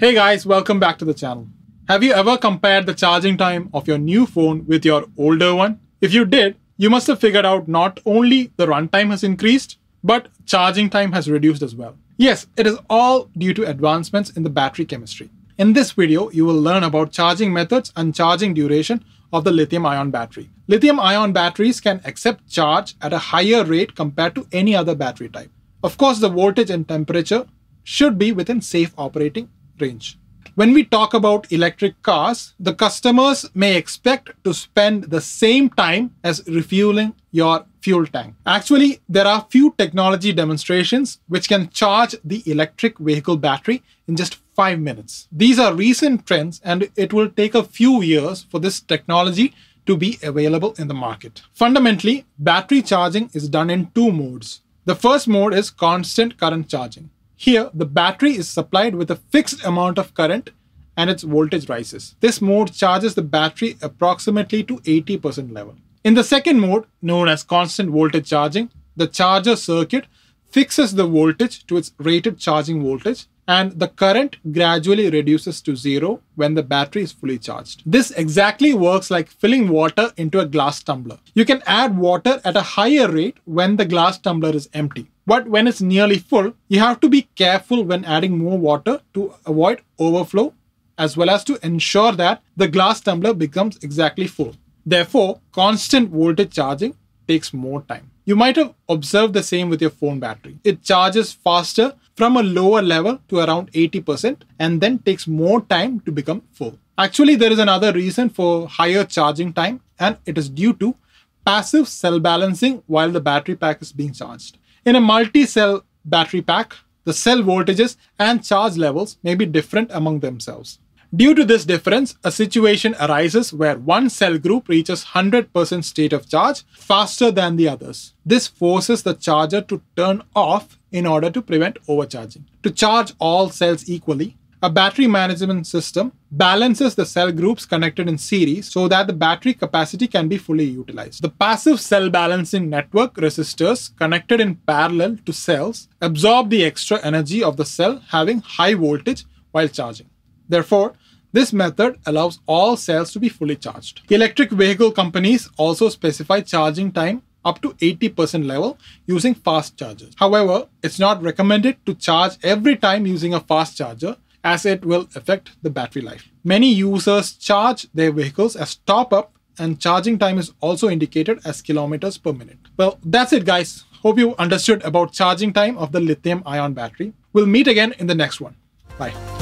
Hey guys, welcome back to the channel. Have you ever compared the charging time of your new phone with your older one? If you did, you must have figured out not only the runtime has increased, but charging time has reduced as well. Yes, it is all due to advancements in the battery chemistry. In this video, you will learn about charging methods and charging duration of the lithium-ion battery. Lithium-ion batteries can accept charge at a higher rate compared to any other battery type. Of course, the voltage and temperature should be within safe operating range. When we talk about electric cars, the customers may expect to spend the same time as refueling your fuel tank. Actually, there are few technology demonstrations which can charge the electric vehicle battery in just 5 minutes. These are recent trends, and it will take a few years for this technology to be available in the market. Fundamentally, battery charging is done in two modes. The first mode is constant current charging. Here, the battery is supplied with a fixed amount of current and its voltage rises. This mode charges the battery approximately to 80% level. In the second mode, known as constant voltage charging, the charger circuit fixes the voltage to its rated charging voltage and the current gradually reduces to zero when the battery is fully charged. This exactly works like filling water into a glass tumbler. You can add water at a higher rate when the glass tumbler is empty. But when it's nearly full, you have to be careful when adding more water to avoid overflow, as well as to ensure that the glass tumbler becomes exactly full. Therefore, constant voltage charging takes more time. You might have observed the same with your phone battery. It charges faster from a lower level to around 80% and then takes more time to become full. Actually, there is another reason for higher charging time, and it is due to passive cell balancing while the battery pack is being charged. In a multi-cell battery pack, the cell voltages and charge levels may be different among themselves. Due to this difference, a situation arises where one cell group reaches 100% state of charge faster than the others. This forces the charger to turn off in order to prevent overcharging. To charge all cells equally, a battery management system balances the cell groups connected in series so that the battery capacity can be fully utilized. The passive cell balancing network resistors connected in parallel to cells absorb the extra energy of the cell having high voltage while charging. Therefore, this method allows all cells to be fully charged. Electric vehicle companies also specify charging time up to 80% level using fast chargers. However, it's not recommended to charge every time using a fast charger, as it will affect the battery life. Many users charge their vehicles as top-up, and charging time is also indicated as kilometers per minute. Well, that's it guys. Hope you understood about charging time of the lithium-ion battery. We'll meet again in the next one. Bye.